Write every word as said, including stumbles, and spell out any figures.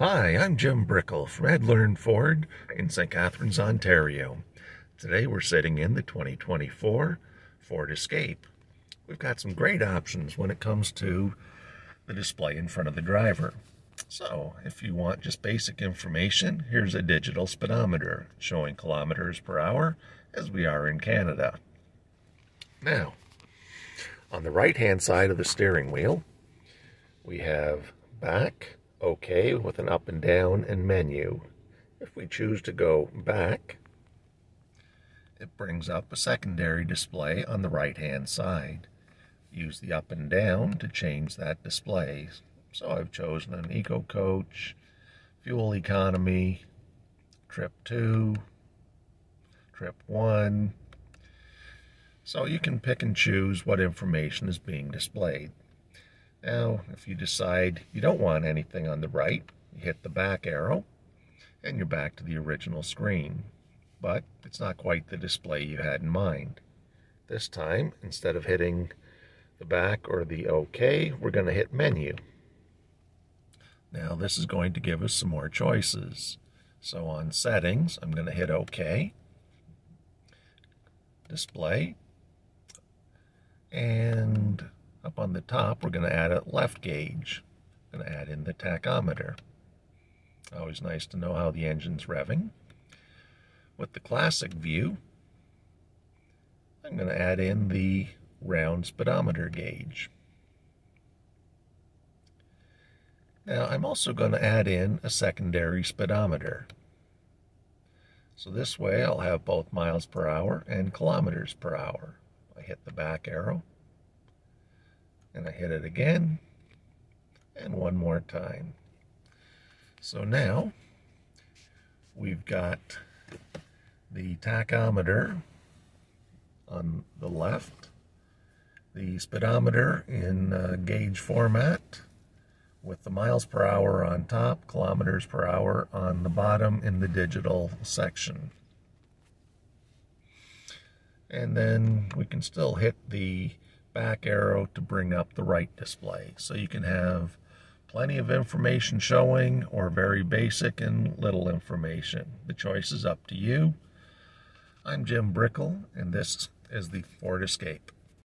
Hi, I'm Jim Brickell from Ed Learn Ford in Saint Catharines, Ontario. Today we're sitting in the twenty twenty-four Ford Escape. We've got some great options when it comes to the display in front of the driver. So, if you want just basic information, here's a digital speedometer showing kilometers per hour as we are in Canada. Now, on the right-hand side of the steering wheel, we have back, OK with an up and down, and menu. If we choose to go back, it brings up a secondary display on the right hand side. Use the up and down to change that display. So I've chosen an Eco Coach, fuel economy, trip two, trip one. So you can pick and choose what information is being displayed. Now, if you decide you don't want anything on the right, you hit the back arrow and you're back to the original screen. But it's not quite the display you had in mind. This time, instead of hitting the back or the OK, we're going to hit menu. Now, this is going to give us some more choices. So on settings, I'm going to hit OK, display, and up on the top, we're going to add a left gauge. I'm going to add in the tachometer. Always nice to know how the engine's revving. With the classic view, I'm going to add in the round speedometer gauge. Now, I'm also going to add in a secondary speedometer. So this way, I'll have both miles per hour and kilometers per hour. I hit the back arrow. And I hit it again, and one more time. So now, we've got the tachometer on the left, the speedometer in uh, gauge format, with the miles per hour on top, kilometers per hour on the bottom in the digital section. And then we can still hit the back arrow to bring up the right display. So you can have plenty of information showing or very basic and little information. The choice is up to you. I'm Jim Brickell and this is the Ford Escape.